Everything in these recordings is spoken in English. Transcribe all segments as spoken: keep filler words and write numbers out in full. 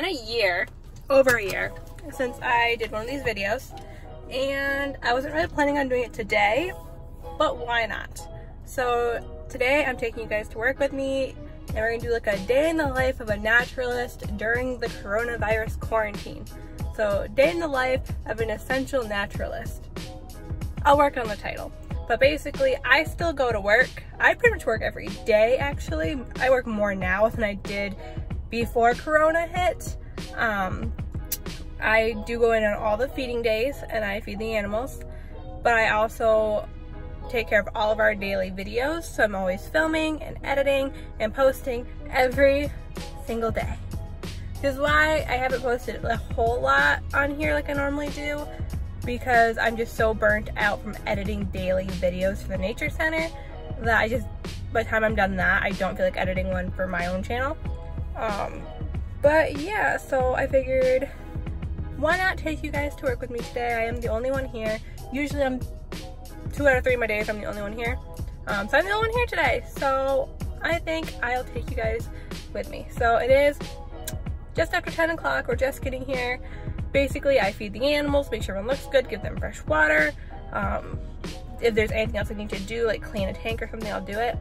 been a year, over a year, since I did one of these videos, and I wasn't really planning on doing it today, but why not? So today I'm taking you guys to work with me, and we're gonna do like a day in the life of a naturalist during the coronavirus quarantine. So, day in the life of an essential naturalist. I'll work on the title. But basically, I still go to work. I pretty much work every day, actually. I work more now than I did before Corona hit. Um, I do go in on all the feeding days, and I feed the animals. But I also take care of all of our daily videos, so I'm always filming and editing and posting every single day. This is why I haven't posted a whole lot on here like I normally do, because I'm just so burnt out from editing daily videos for the Nature Center that I just, by the time I'm done that, I don't feel like editing one for my own channel. Um, but yeah, so I figured, why not take you guys to work with me today? I am the only one here. Usually I'm two out of three of my days, I'm the only one here. Um, so I'm the only one here today. So I think I'll take you guys with me. So it is just after ten o'clock, we're just getting here. Basically, I feed the animals, make sure everyone looks good, give them fresh water. Um, if there's anything else I need to do, like clean a tank or something, I'll do it.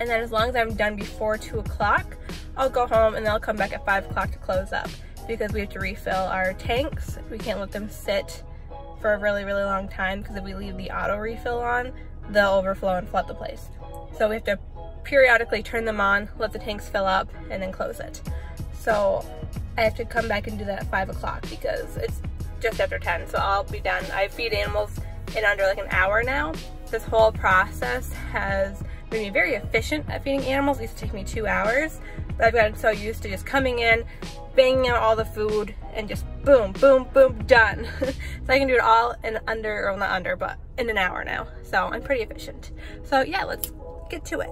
And then as long as I'm done before two o'clock, I'll go home and then I'll come back at five o'clock to close up, because we have to refill our tanks. We can't let them sit for a really, really long time, because if we leave the auto refill on, they'll overflow and flood the place. So we have to periodically turn them on, let the tanks fill up, and then close it. So I have to come back and do that at five o'clock, because it's just after ten, so I'll be done. I feed animals in under like an hour now. This whole process has made me very efficient at feeding animals. It used to take me two hours, but I've gotten so used to just coming in, banging out all the food, and just boom, boom, boom, done. So I can do it all in under, or not under, but in an hour now. So I'm pretty efficient. So yeah, let's get to it.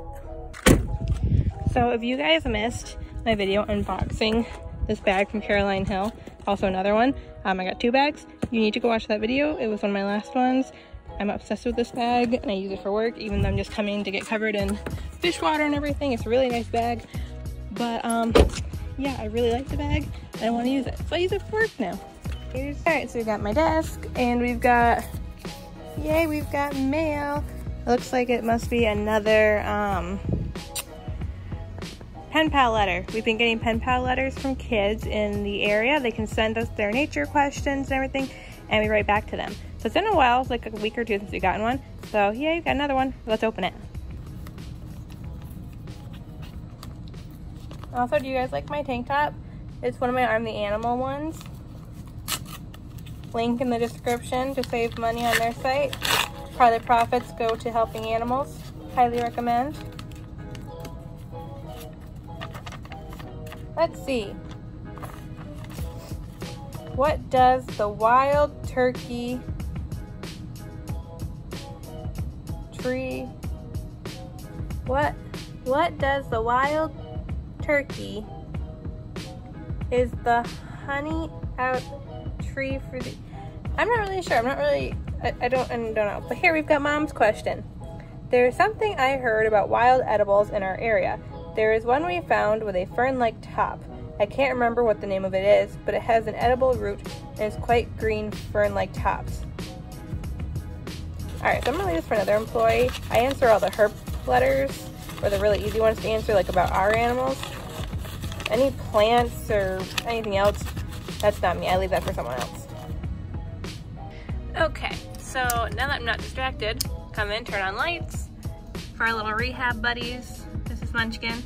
So if you guys missed my video unboxing this bag from Caroline Hill, also another one, um, I got two bags. You need to go watch that video. It was one of my last ones. I'm obsessed with this bag and I use it for work, even though I'm just coming to get covered in fish water and everything. It's a really nice bag, but um, yeah, I really like the bag and I want to use it, so I use it for work now. Here's... All right, so we've got my desk and we've got, yay, we've got mail. It looks like it must be another um, pen pal letter. We've been getting pen pal letters from kids in the area. They can send us their nature questions and everything, and we write back to them. So it's been a while, it's like a week or two since we've gotten one. So yeah, you've got another one. Let's open it. Also, do you guys like my tank top? It's one of my Arm the Animal ones. Link in the description to save money on their site. Part of the profits go to helping animals. Highly recommend. Let's see. What does the wild turkey tree, what, what does the wild turkey is the honey out tree for the, I'm not really sure. I'm not really, I, I don't, I don't know. But here we've got Mom's question. There's something I heard about wild edibles in our area. There is one we found with a fern-like top. I can't remember what the name of it is, but it has an edible root and is quite green, fern-like tops. Alright, so I'm going to leave this for another employee. I answer all the herb letters, or the really easy ones to answer, like about our animals. Any plants or anything else, that's not me. I leave that for someone else. Okay, so now that I'm not distracted, come in, turn on lights for our little rehab buddies. Munchkin.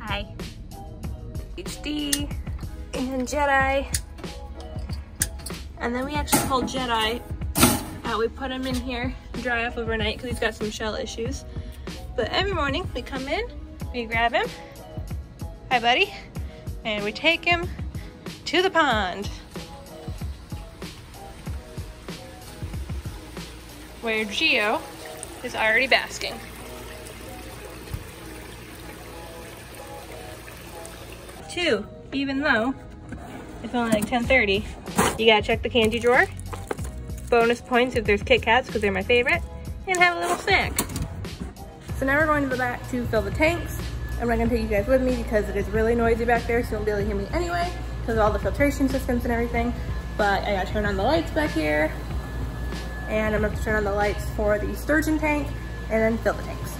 Hi. H D and Jedi. And then we actually pulled Jedi. Uh, we put him in here, dry off overnight, because he's got some shell issues. But every morning we come in, we grab him. Hi, buddy. And we take him to the pond, where Geo is already basking. Too, even though it's only like ten thirty. You gotta check the candy drawer. Bonus points if there's Kit Kats, because they're my favorite. And have a little snack. So now we're going to the back to fill the tanks. I'm not gonna take you guys with me because it is really noisy back there, so you won't be able to hear me anyway because of all the filtration systems and everything. But I gotta turn on the lights back here, and I'm gonna have to turn on the lights for the sturgeon tank and then fill the tanks.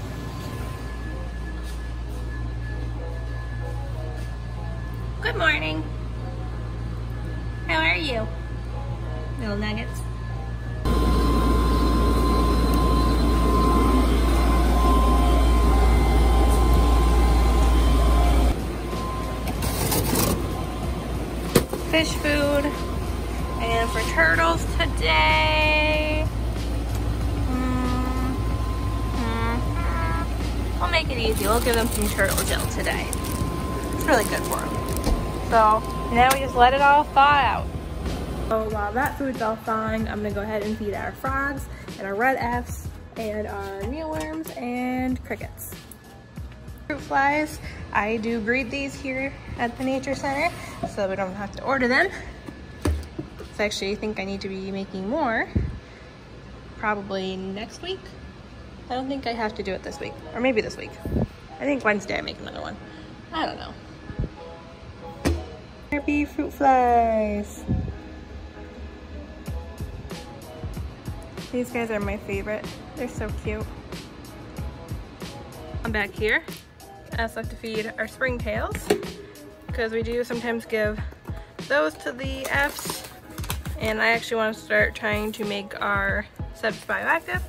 Good morning. How are you, little nuggets? Fish food, and for turtles today, mm-hmm. we'll make it easy. We'll give them some turtle gel today. It's really good for them. So now we just let it all thaw out. So while that food's all thawing, I'm gonna go ahead and feed our frogs and our red F's and our mealworms and crickets. Fruit flies, I do breed these here at the Nature Center, so we don't have to order them. So actually I think I need to be making more, probably next week. I don't think I have to do it this week, or maybe this week. I think Wednesday I make another one, I don't know. There be fruit flies. These guys are my favorite, they're so cute. I'm back here. I also have to feed our springtails because we do sometimes give those to the F's, and I actually want to start trying to make our subs bioactive,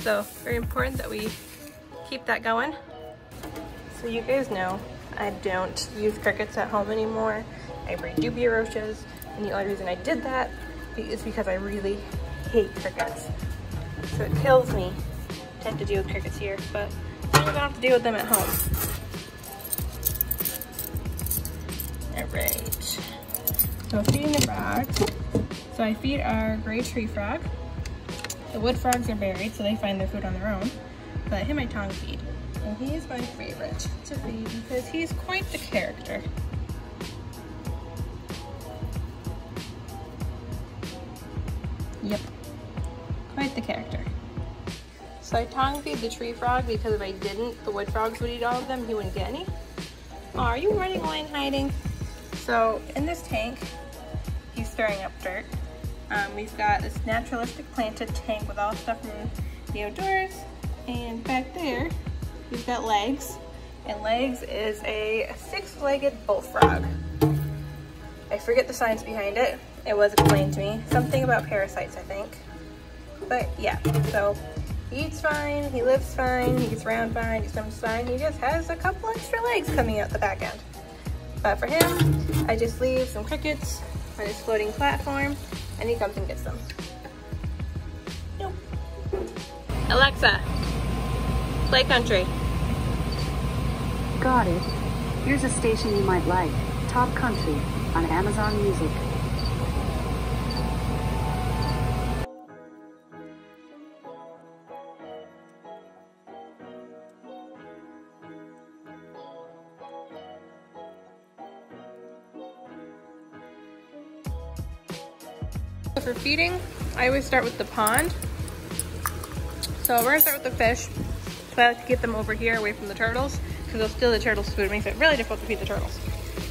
so very important that we keep that going. So you guys know I don't use crickets at home anymore. I breed dubia roaches, and the only reason I did that is because I really hate crickets. So it kills me to have to deal with crickets here, but I don't have to deal with them at home. Alright, so feeding the frogs. So I feed our gray tree frog. The wood frogs are buried, so they find their food on their own. But him I tongue feed, and he is my favorite to feed because he's quite the character. Yep, quite the character. So I tongue feed the tree frog because if I didn't, the wood frogs would eat all of them, he wouldn't get any. Oh, are you running away and hiding? So in this tank, he's stirring up dirt. Um, we've got this naturalistic planted tank with all stuff from the outdoors. And back there, we've got Legs. And Legs is a six-legged bullfrog. I forget the science behind it. It was explained to me. Something about parasites, I think. But yeah, so he eats fine, he lives fine, he gets around fine, he swims fine. He just has a couple extra legs coming out the back end. But for him, I just leave some crickets on his floating platform, and he comes and gets them. Nope. Alexa, play country. Got it. Here's a station you might like, Top Country on Amazon Music. For feeding, I always start with the pond. So we're gonna start with the fish. So I like to get them over here away from the turtles because they'll steal the turtles' food. It makes it really difficult to feed the turtles.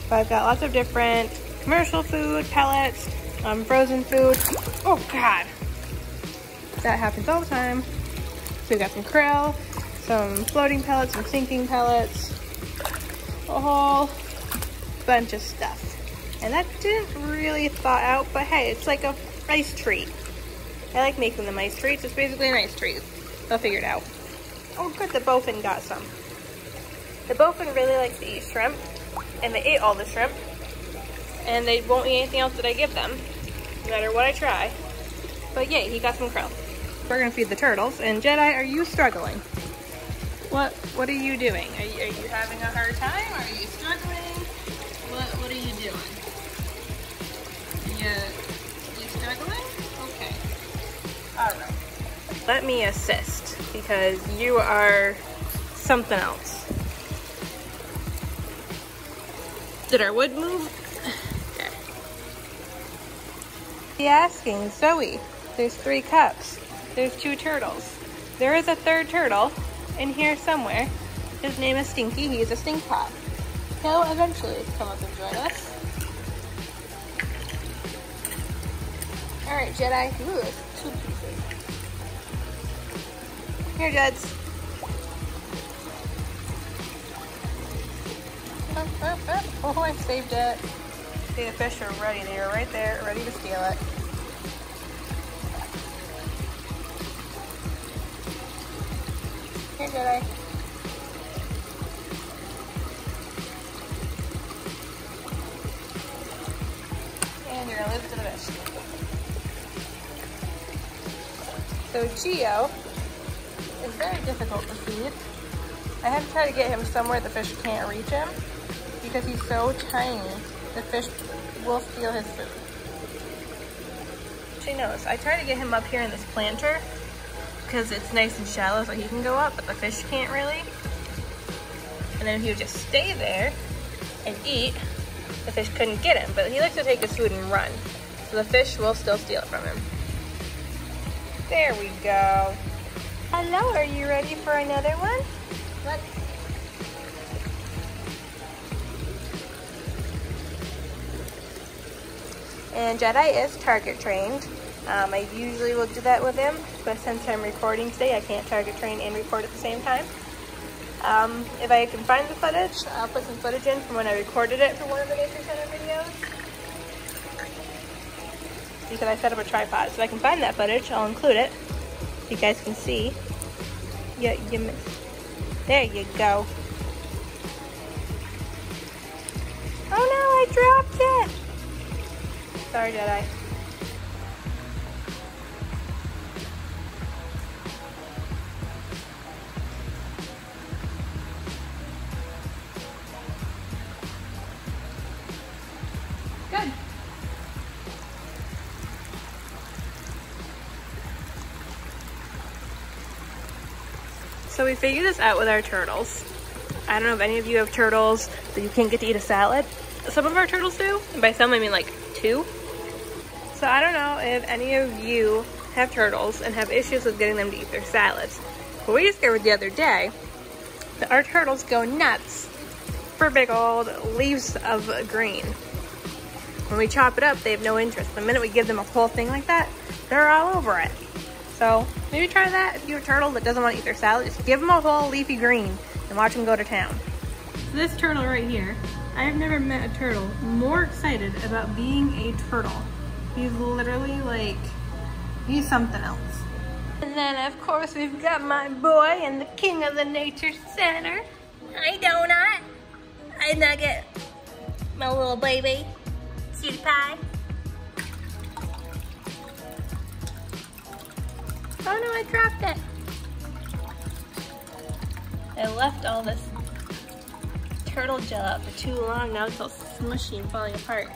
But I've got lots of different commercial food, pellets, um, frozen food. Oh God, that happens all the time. So we've got some krill, some floating pellets, some sinking pellets, a whole bunch of stuff. And that didn't really thaw out, but hey, it's like a ice treat. I like making them ice treats. It's basically an ice treat. They'll figure it out. Oh good, the bowfin got some. The bowfin really likes to eat shrimp, and they ate all the shrimp, and they won't eat anything else that I give them, no matter what I try. But yeah, he got some krill. We're gonna feed the turtles, and Jedi, are you struggling? What What are you doing? Are you, are you having a hard time? Are you struggling? What What are you doing? Yeah. Okay. Alright. Let me assist because you are something else. Did our wood move? Okay. He's asking Zoe. There's three cups. There's two turtles. There is a third turtle in here somewhere. His name is Stinky. He is a stink pot. He'll eventually come up and join us. Alright, Jedi. Ooh, that's two pieces. Here, Jeds. Up, up, up. Oh, I saved it. See, the fish are ready. They are right there, ready to steal it. Here, Jedi. And you're going to leave it to the fish. So Geo is very difficult to feed. I have to try to get him somewhere the fish can't reach him because he's so tiny. The fish will steal his food. She knows. I try to get him up here in this planter because it's nice and shallow so he can go up, but the fish can't really. And then he would just stay there and eat. The fish couldn't get him, but he likes to take his food and run. So the fish will still steal it from him. There we go. Hello, are you ready for another one? Let's And Jedi is target trained. Um, I usually will do that with him, but since I'm recording today, I can't target train and record at the same time. Um, if I can find the footage, I'll put some footage in from when I recorded it for one of the Nature Center videos. Because I set up a tripod, so if I can find that footage, I'll include it. So you guys can see. You, you missed. There you go. Oh no, I dropped it! Sorry, Jedi. Good. So we figured this out with our turtles. I don't know if any of you have turtles that you can't get to eat a salad. Some of our turtles do, and by some I mean like two. So I don't know if any of you have turtles and have issues with getting them to eat their salads. But we discovered the other day that our turtles go nuts for big old leaves of green. When we chop it up, they have no interest. The minute we give them a whole thing like that, they're all over it. So maybe try that. If you're a turtle that doesn't want to eat their salad, just give them a whole leafy green and watch them go to town. This turtle right here, I have never met a turtle more excited about being a turtle. He's literally like, he's something else. And then of course we've got my boy and the king of the Nature Center. Hi Donut. Hi Nugget. My little baby. PewDiePie. Oh no, I dropped it. I left all this turtle gel out for too long. Now it's all smushy and falling apart.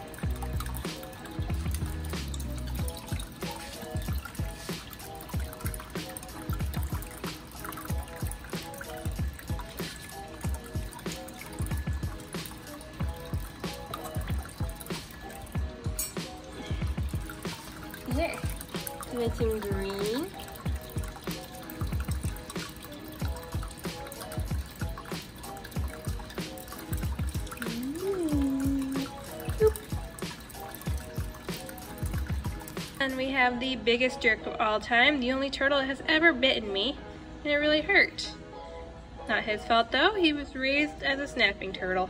There. Give it some green. Ooh. And we have the biggest jerk of all time. The only turtle that has ever bitten me. And it really hurt. Not his fault though. He was raised as a snapping turtle.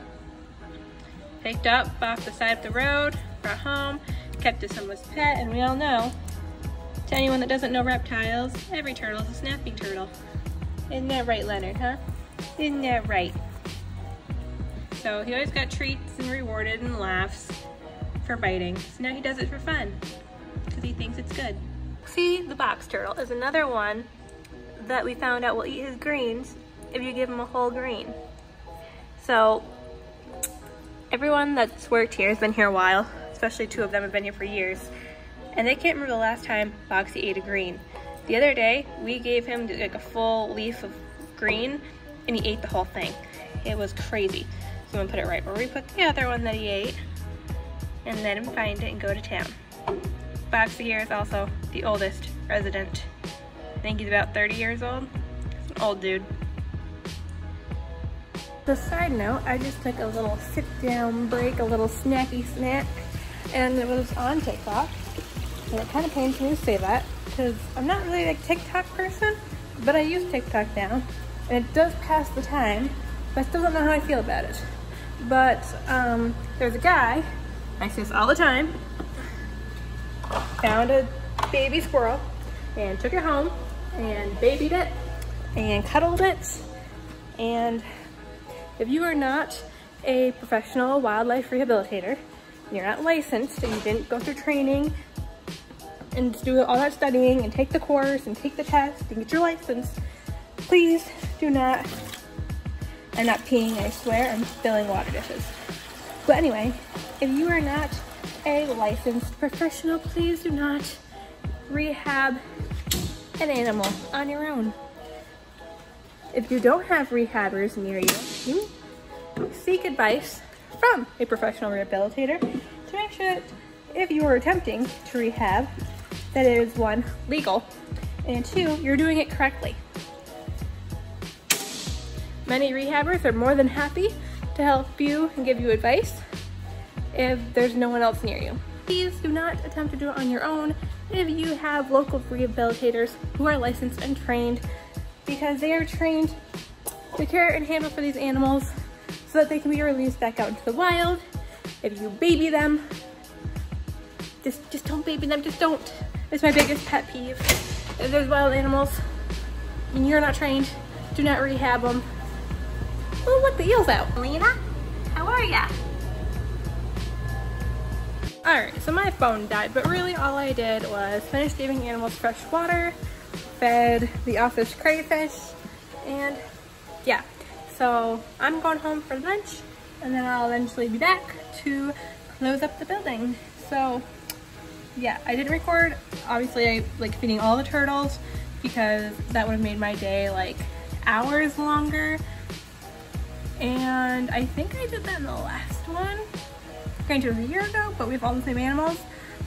Picked up off the side of the road. Brought home. Kept as someone's pet, and we all know, to anyone that doesn't know reptiles, every turtle is a snapping turtle. Isn't that right, Leonard, huh? Isn't that right? So he always got treats and rewarded and laughs for biting. So now he does it for fun, because he thinks it's good. See, the box turtle is another one that we found out will eat his greens if you give him a whole green. So everyone that's worked here has been here a while. Especially two of them have been here for years, and they can't remember the last time Boxy ate a green. The other day, we gave him like a full leaf of green, and he ate the whole thing. It was crazy. So I'm gonna put it right where we put the other one that he ate, and let him find it and go to town. Boxy here is also the oldest resident. I think he's about thirty years old. He's an old dude. The side note, I just took a little sit down break, a little snacky snack, and it was on TikTok. And it kind of pains me to say that because I'm not really a TikTok person, but I use TikTok now. And it does pass the time, but I still don't know how I feel about it. But um, there's a guy, I see this all the time, found a baby squirrel and took it home and babied it and cuddled it. And if you are not a professional wildlife rehabilitator, you're not licensed, and you didn't go through training and do all that studying and take the course and take the test and get your license, please do not. I'm not peeing, I swear, I'm spilling water dishes. But anyway, if you are not a licensed professional, please do not rehab an animal on your own. If you don't have rehabbers near you, you seek advice from a professional rehabilitator to make sure that if you are attempting to rehab, that it is one, legal, and two, you're doing it correctly. Many rehabbers are more than happy to help you and give you advice if there's no one else near you. Please do not attempt to do it on your own if you have local rehabilitators who are licensed and trained, because they are trained to care and handle for these animals so that they can be released back out into the wild. If you baby them, just, just don't baby them, just don't. It's my biggest pet peeve. If there's wild animals and you're not trained, do not rehab them. Oh, look, the eel's out. Lena, how are ya? Alright, so my phone died, but really all I did was finish giving animals fresh water, fed the office crayfish, and yeah. So I'm going home for lunch, and then I'll eventually be back to close up the building. So yeah, I didn't record. Obviously, I like feeding all the turtles because that would have made my day like hours longer. And I think I did that in the last one. Granted, it was a year ago, but we have all the same animals.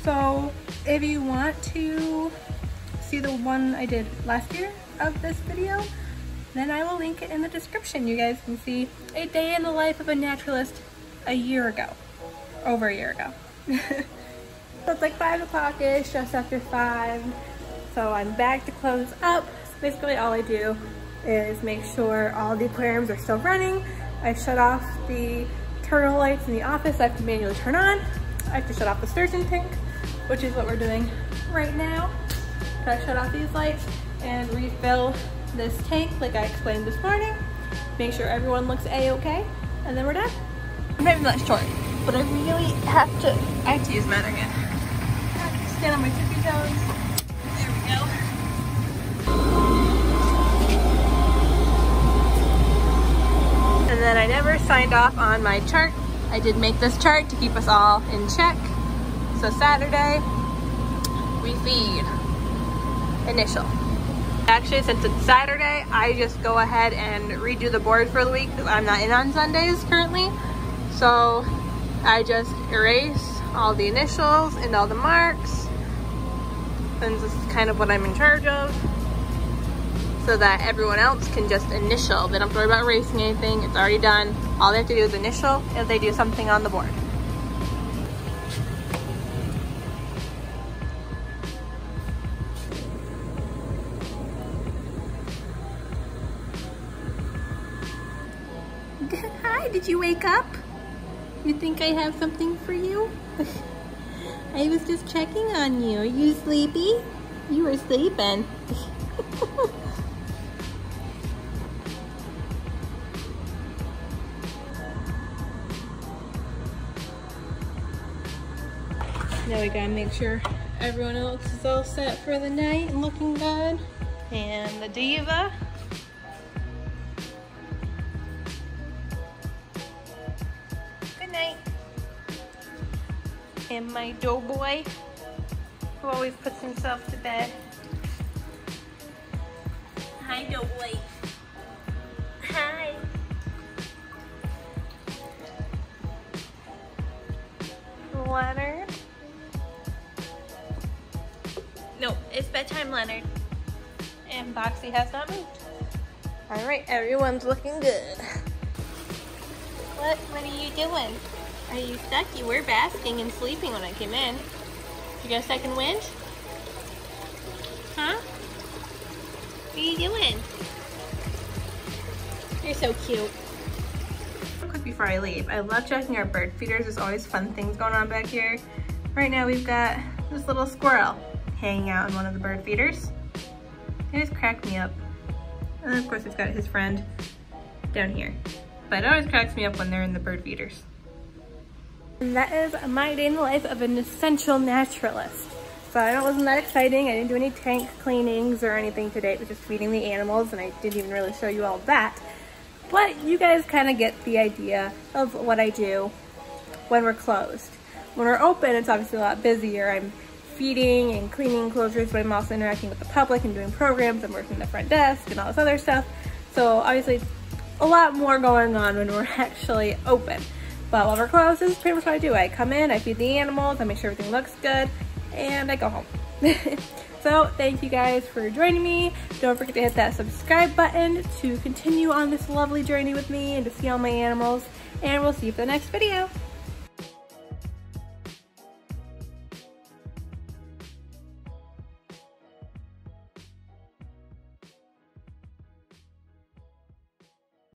So if you want to see the one I did last year of this video, then I will link it in the description. You guys can see a day in the life of a naturalist a year ago, over a year ago. So it's like five o'clock-ish, just after five. So I'm back to close up. So basically all I do is make sure all the aquariums are still running. I shut off the turtle lights in the office. I have to manually turn on. I have to shut off the sturgeon tank, which is what we're doing right now. I shut off these lights and refill this tank like I explained this morning. Make sure everyone looks a-okay, and then we're done. I'm not even that short, but I really have to, I have to use mine again. I have to stand on my tippy toes. There we go. And then I never signed off on my chart. I did make this chart to keep us all in check. So Saturday, we feed. Initial. Actually, since it's Saturday, I just go ahead and redo the board for the week. I'm not in on Sundays currently, so I just erase all the initials and all the marks, and this is kind of what I'm in charge of, so that everyone else can just initial. They don't have to worry about erasing anything. It's already done. All they have to do is initial if they do something on the board. Hi, did you wake up? You think I have something for you? I was just checking on you. Are you sleepy? You were sleeping. Now we gotta make sure everyone else is all set for the night and looking good. And the diva. And my doughboy, who always puts himself to bed. Hi, doughboy. Hi. Leonard. No, it's bedtime, Leonard. And Boxy has not moved. All right, everyone's looking good. What? What are you doing? Are you stuck? You were basking and sleeping when I came in. You got a second wind? Huh? What are you doing? You're so cute. Quick before I leave, I love checking our bird feeders. There's always fun things going on back here. Right now we've got this little squirrel hanging out in one of the bird feeders. It just cracked me up. And of course we've got his friend down here. But it always cracks me up when they're in the bird feeders. And that is my day in the life of an essential naturalist. So I know it wasn't that exciting. I didn't do any tank cleanings or anything today. It was just feeding the animals and I didn't even really show you all that. But you guys kind of get the idea of what I do when we're closed. When we're open, it's obviously a lot busier. I'm feeding and cleaning enclosures, but I'm also interacting with the public and doing programs and working the front desk and all this other stuff. So obviously it's a lot more going on when we're actually open. But while we're closed, this is pretty much what I do. I come in, I feed the animals, I make sure everything looks good, and I go home. So thank you guys for joining me. Don't forget to hit that subscribe button to continue on this lovely journey with me and to see all my animals. And we'll see you for the next video.